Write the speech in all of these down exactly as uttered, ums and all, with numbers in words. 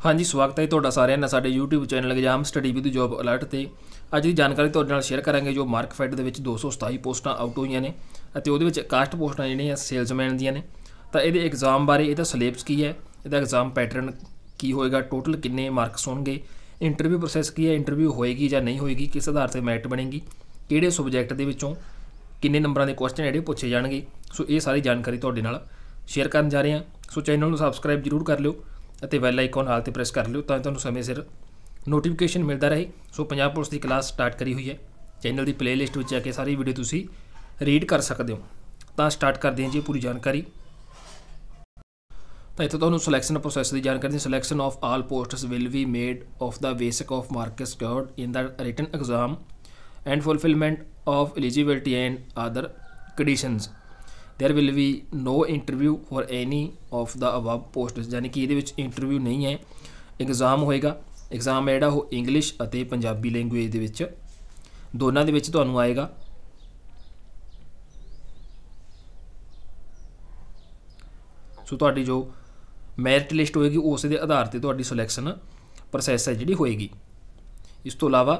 हाँ जी, स्वागत है तुहाडा सारिआं दा साडे YouTube channel exam study with job alert ते। अज दी जानकारी तुहाडे नाल शेयर करांगे जो मार्कफेड दे विच दो सौ सताई पोस्टां आउट होईआं ने अते उहदे विच इकसठ पोस्टां जिहड़ियां सेल्समैन दीआं ने। तां इहदे एग्जाम बारे, इहदा सिलेबस की है, इहदा एग्जाम पैटर्न की होएगा, टोटल किन्ने मार्क्स होणगे, इंटरव्यू प्रोसैस की है, इंटरव्यू होएगी जां नहीं होएगी, किस आधार ते मेरिट बनेगी, किहड़े सबजैक्ट दे विचों किन्ने नंबरां दे क्वेश्चन जिहड़े पुछे जाणगे। सो ये सारी जानकारी तुहाडे नाल शेयर करन जा रहे हां। सो चैनल नूं सबसक्राइब जरूर कर लिओ ਅਤੇ ਵੈਲ ਆਈਕਨ ਹਾਲ ਤੇ ਪ੍ਰੈਸ ਕਰ ਲਿਓ ਤਾਂ ਤੁਹਾਨੂੰ ਸਮੇਂ ਸਿਰ ਨੋਟੀਫਿਕੇਸ਼ਨ ਮਿਲਦਾ ਰਹੇ। ਸੋ ਪੰਜਾਬ ਪੁਲਿਸ ਦੀ ਕਲਾਸ ਸਟਾਰਟ ਕਰੀ ਹੋਈ ਹੈ, ਚੈਨਲ ਦੀ ਪਲੇਲਿਸਟ ਵਿੱਚ ਜਾ ਕੇ ਸਾਰੀ ਵੀਡੀਓ ਤੁਸੀਂ ਰੀਡ ਕਰ ਸਕਦੇ ਹੋ। ਤਾਂ ਸਟਾਰਟ ਕਰਦੇ ਹਾਂ ਜੀ ਪੂਰੀ ਜਾਣਕਾਰੀ। ਤਾਂ ਇੱਥੇ ਤੁਹਾਨੂੰ ਸਿਲੈਕਸ਼ਨ ਪ੍ਰੋਸੈਸ ਦੀ ਜਾਣਕਾਰੀ ਦੀ selection of all posts will be made of the basic of marks scored in the written exam and fulfilment of eligibility and other conditions. There will be no interview for any of the above posts, यानी कि ये interview नहीं है, exam होएगा। Exam है जोड़ा English और Punjabi language दोनों के विच तुहानूं आएगा। सो तुहाडी जो मैरिट लिस्ट होएगी उस दे आधार ते तुहाडी सिलेक्शन प्रोसैस है जिहड़ी होएगी। इस तो इलावा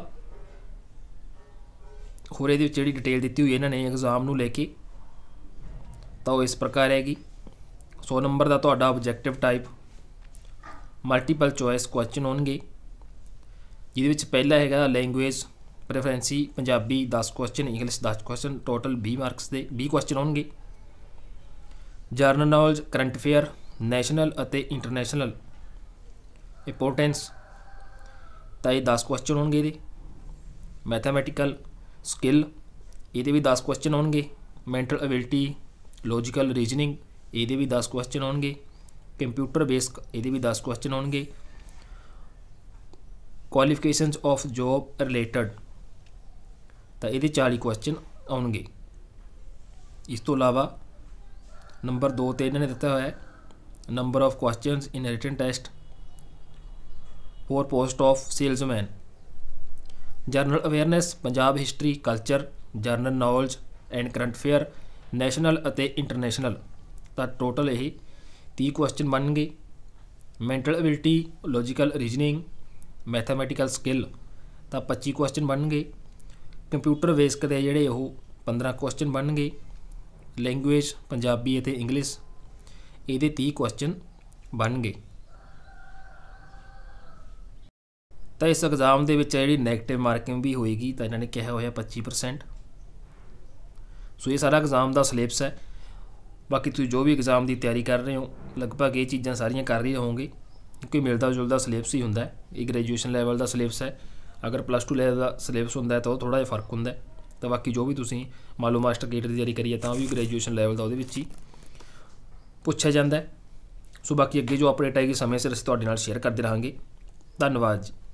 होर इहदे विच जिहड़ी डिटेल दित्ती हुई इन्हां ने एग्जाम नूं लैके तो इस प्रकार हैगी। सौ नंबर का तुहाडा objective type multiple choice question होंगे, जिहदे विच पहला हैगा लैंगुएज प्रेफरेंसी पंजाबी दस क्वेश्चन, इंग्लिश दस क्वेश्चन, टोटल बीस मार्क्स के बीस क्वेश्चन होंगे। General knowledge, current affair, national और इंटरनैशनल इंपोर्टेंस, तो ये दस क्वेश्चन होंगे। मैथामैटिकल स्किल ये भी दस क्वेश्चन होंगे। मैंटल एबिलिटी, लॉजिकल रीजनिंग ये भी दस क्वेश्चन होंगे। कंप्यूटर बेस्ड ये भी दस क्वेश्चन होंगे। क्वालिफिकेशंस ऑफ जॉब रिलेटेड तो ये चालीस क्वेश्चन आउणगे। इस तो अलावा नंबर दो तो इन्होंने दिता हुआ है number of questions in written test for post of salesman. General awareness, Punjab history culture, general knowledge and current affair, national अते इंटरनैशनल का टोटल यही तीस क्वेश्चन बन गए। Mental ability, logical reasoning, mathematical skill तो पच्चीस क्वेश्चन बन गए। कंप्यूटर बेस्ड के जोड़े वो पंद्रह क्वेश्चन बन गए। लैंगुएज पंजाबी अते इंग्लिश ये तीस क्वेश्चन बन गए। तो इस एग्जाम के जी नैगेटिव मार्किंग भी होएगी, तो इन्होंने कहा होया पच्चीस परसेंट। सो ये सारा एग्जाम का सिलेबस है। बाकी तुम जो भी एग्जाम की तैयारी कर रहे हो लगभग ये चीज़ा सारिया कर रहे होंगे, क्योंकि मिलता जुलता सिलेबस ही होंगे। ये ग्रेजुएशन लैवल का सिलेबस है, अगर प्लस टू लैवल का सिलेबस होंगे तो थोड़ा जिहा फर्क होंगे। तो बाकी जो भी तुम मान लो मास्टर गेट की तैयारी करिए तो भी ग्रेजुएशन लैवल का वो ही पूछा जाता है। सो बाकी अगे जो अपडेट आएगी समय सिर असीं तुहाडे नाल शेयर करते रहांगे। धन्यवाद जी।